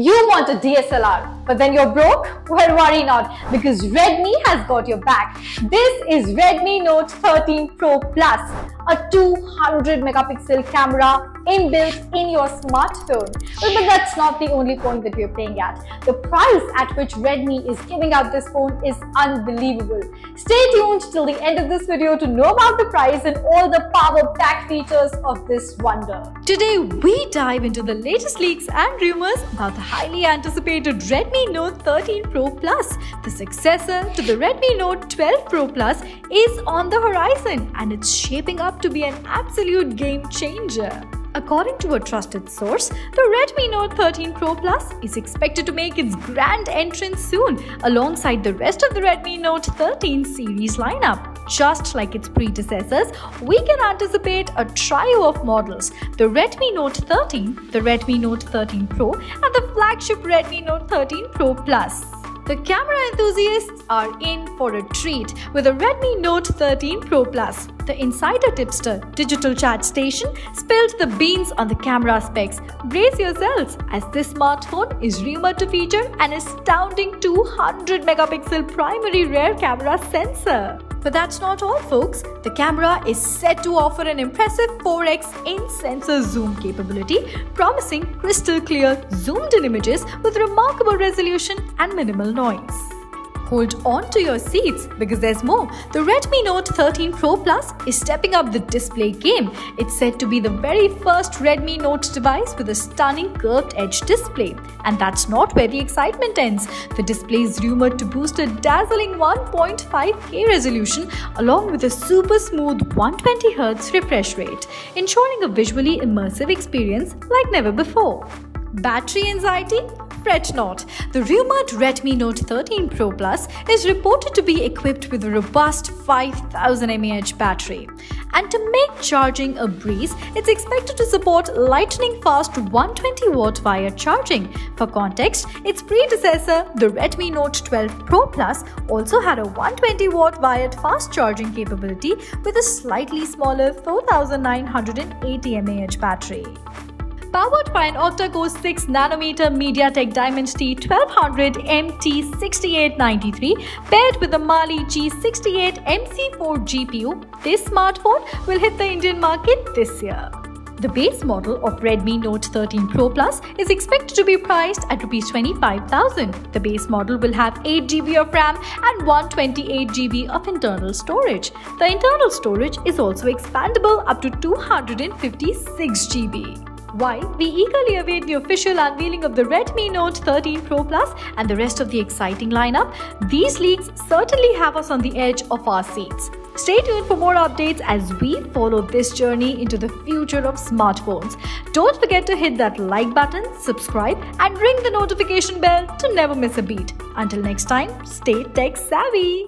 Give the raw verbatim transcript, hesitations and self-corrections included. You want a D S L R, but then you're broke? Well, worry not, because Redmi has got your back. This is Redmi Note thirteen Pro Plus, a two hundred megapixel camera inbuilt in your smartphone. Well, but that's not the only phone that we're playing at. The price at which Redmi is giving out this phone is unbelievable. Stay tuned till the end of this video to know about the price and all the power-packed features of this wonder. Today, we dive into the latest leaks and rumors about the highly anticipated Redmi Note thirteen Pro Plus. The successor to the Redmi Note twelve Pro Plus is on the horizon, and it's shaping up to be an absolute game changer. According to a trusted source, the Redmi Note thirteen Pro Plus is expected to make its grand entrance soon alongside the rest of the Redmi Note thirteen series lineup. Just like its predecessors, we can anticipate a trio of models: the Redmi Note thirteen, the Redmi Note thirteen Pro, and the flagship Redmi Note thirteen Pro Plus. The camera enthusiasts are in for a treat with the Redmi Note thirteen Pro Plus. The insider tipster Digital Chat Station spilled the beans on the camera specs. Brace yourselves, as this smartphone is rumored to feature an astounding two hundred megapixel primary rear camera sensor. But that's not all, folks. The camera is set to offer an impressive four X in-sensor zoom capability, promising crystal-clear zoomed-in images with remarkable resolution and minimal noise. Hold on to your seats, because there's more. The Redmi Note thirteen Pro Plus is stepping up the display game. It's said to be the very first Redmi Note device with a stunning curved edge display. And that's not where the excitement ends. The display is rumored to boost a dazzling one point five K resolution along with a super smooth one hundred twenty hertz refresh rate, ensuring a visually immersive experience like never before. Battery anxiety? Fret not. The rumored Redmi Note thirteen Pro Plus is reported to be equipped with a robust five thousand milliamp hour battery. And to make charging a breeze, it's expected to support lightning-fast one hundred twenty watt wire charging. For context, its predecessor, the Redmi Note twelve Pro Plus, also had a one hundred twenty watt wired fast charging capability with a slightly smaller four thousand nine hundred eighty milliamp hour battery. Powered by an octa-core six nanometer Mediatek Diamond T twelve hundred M T six eight nine three paired with the Mali G six eight M C four G P U, this smartphone will hit the Indian market this year. The base model of Redmi Note thirteen Pro Plus is expected to be priced at twenty-five thousand rupees. The base model will have eight G B of RAM and one hundred twenty-eight G B of internal storage. The internal storage is also expandable up to two hundred fifty-six G B. While we eagerly await the official unveiling of the Redmi Note thirteen Pro Plus and the rest of the exciting lineup, these leaks certainly have us on the edge of our seats. Stay tuned for more updates as we follow this journey into the future of smartphones. Don't forget to hit that like button, subscribe, and ring the notification bell to never miss a beat. Until next time, stay tech savvy.